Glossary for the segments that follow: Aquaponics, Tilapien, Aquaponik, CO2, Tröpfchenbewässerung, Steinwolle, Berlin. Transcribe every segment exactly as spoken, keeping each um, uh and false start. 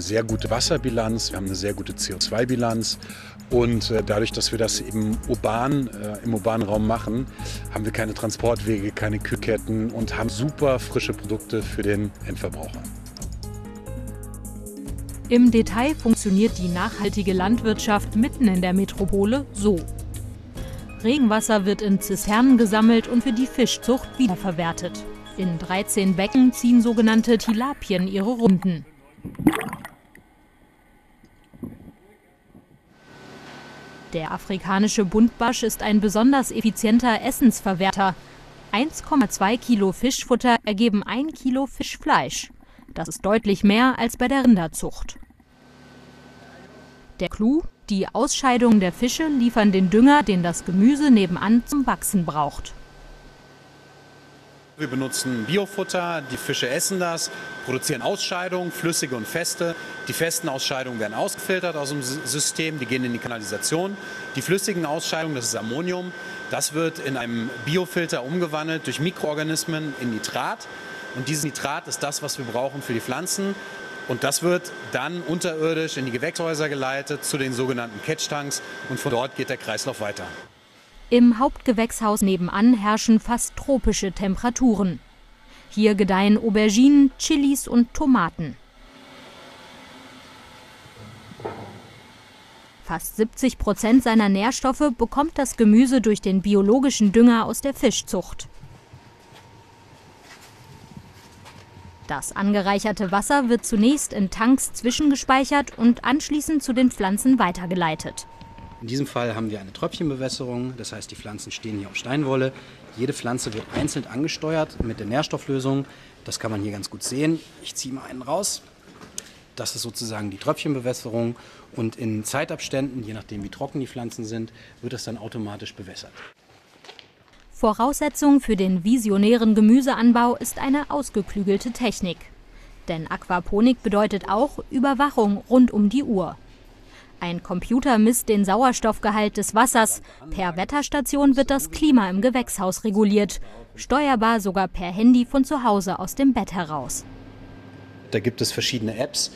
eine sehr gute Wasserbilanz, wir haben eine sehr gute C O zwei Bilanz und äh, dadurch, dass wir das eben urban, äh, im urbanen Raum machen, haben wir keine Transportwege, keine Kühlketten und haben super frische Produkte für den Endverbraucher. Im Detail funktioniert die nachhaltige Landwirtschaft mitten in der Metropole so. Regenwasser wird in Zisternen gesammelt und für die Fischzucht wiederverwertet. In dreizehn Becken ziehen sogenannte Tilapien ihre Runden. Der afrikanische Buntbarsch ist ein besonders effizienter Essensverwerter. eins Komma zwei Kilo Fischfutter ergeben ein Kilo Fischfleisch. Das ist deutlich mehr als bei der Rinderzucht. Der Clou? Die Ausscheidungen der Fische liefern den Dünger, den das Gemüse nebenan zum Wachsen braucht. Wir benutzen Biofutter, die Fische essen das, produzieren Ausscheidungen, flüssige und feste. Die festen Ausscheidungen werden ausgefiltert aus dem System, die gehen in die Kanalisation. Die flüssigen Ausscheidungen, das ist Ammonium, das wird in einem Biofilter umgewandelt durch Mikroorganismen in Nitrat. Und dieses Nitrat ist das, was wir brauchen für die Pflanzen. Und das wird dann unterirdisch in die Gewächshäuser geleitet, zu den sogenannten Catchtanks, und von dort geht der Kreislauf weiter. Im Hauptgewächshaus nebenan herrschen fast tropische Temperaturen. Hier gedeihen Auberginen, Chilis und Tomaten. Fast siebzig Prozent seiner Nährstoffe bekommt das Gemüse durch den biologischen Dünger aus der Fischzucht. Das angereicherte Wasser wird zunächst in Tanks zwischengespeichert und anschließend zu den Pflanzen weitergeleitet. In diesem Fall haben wir eine Tröpfchenbewässerung, das heißt, die Pflanzen stehen hier auf Steinwolle. Jede Pflanze wird einzeln angesteuert mit der Nährstofflösung. Das kann man hier ganz gut sehen. Ich ziehe mal einen raus. Das ist sozusagen die Tröpfchenbewässerung. Und in Zeitabständen, je nachdem wie trocken die Pflanzen sind, wird das dann automatisch bewässert. Voraussetzung für den visionären Gemüseanbau ist eine ausgeklügelte Technik. Denn Aquaponik bedeutet auch Überwachung rund um die Uhr. Ein Computer misst den Sauerstoffgehalt des Wassers. Per Wetterstation wird das Klima im Gewächshaus reguliert. Steuerbar sogar per Handy von zu Hause aus dem Bett heraus. Da gibt es verschiedene Apps.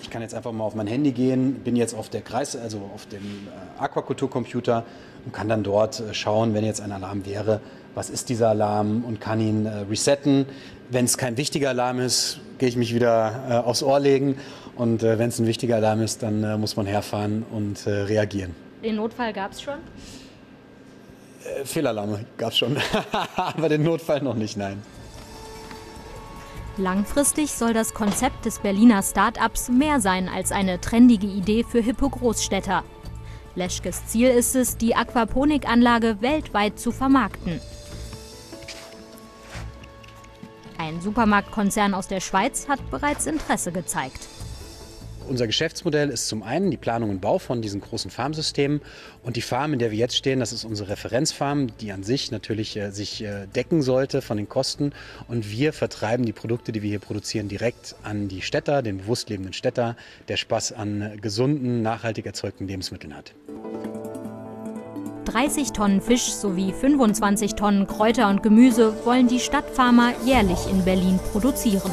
Ich kann jetzt einfach mal auf mein Handy gehen, bin jetzt auf der Kreis, also auf dem Aquakulturcomputer und kann dann dort schauen, wenn jetzt ein Alarm wäre, was ist dieser Alarm, und kann ihn resetten. Wenn es kein wichtiger Alarm ist, gehe ich mich wieder aufs Ohr legen, und wenn es ein wichtiger Alarm ist, dann muss man herfahren und reagieren. Den Notfall gab es schon? Äh, Fehlalarme gab es schon, aber den Notfall noch nicht, nein. Langfristig soll das Konzept des Berliner Start-ups mehr sein als eine trendige Idee für hippe Großstädter. Leschkes Ziel ist es, die Aquaponikanlage weltweit zu vermarkten. Ein Supermarktkonzern aus der Schweiz hat bereits Interesse gezeigt. Unser Geschäftsmodell ist zum einen die Planung und Bau von diesen großen Farmsystemen, und die Farm, in der wir jetzt stehen, das ist unsere Referenzfarm, die an sich natürlich äh, sich äh, decken sollte von den Kosten, und wir vertreiben die Produkte, die wir hier produzieren, direkt an die Städter, den bewusst lebenden Städter, der Spaß an gesunden, nachhaltig erzeugten Lebensmitteln hat. dreißig Tonnen Fisch sowie fünfundzwanzig Tonnen Kräuter und Gemüse wollen die Stadtfarmer jährlich in Berlin produzieren.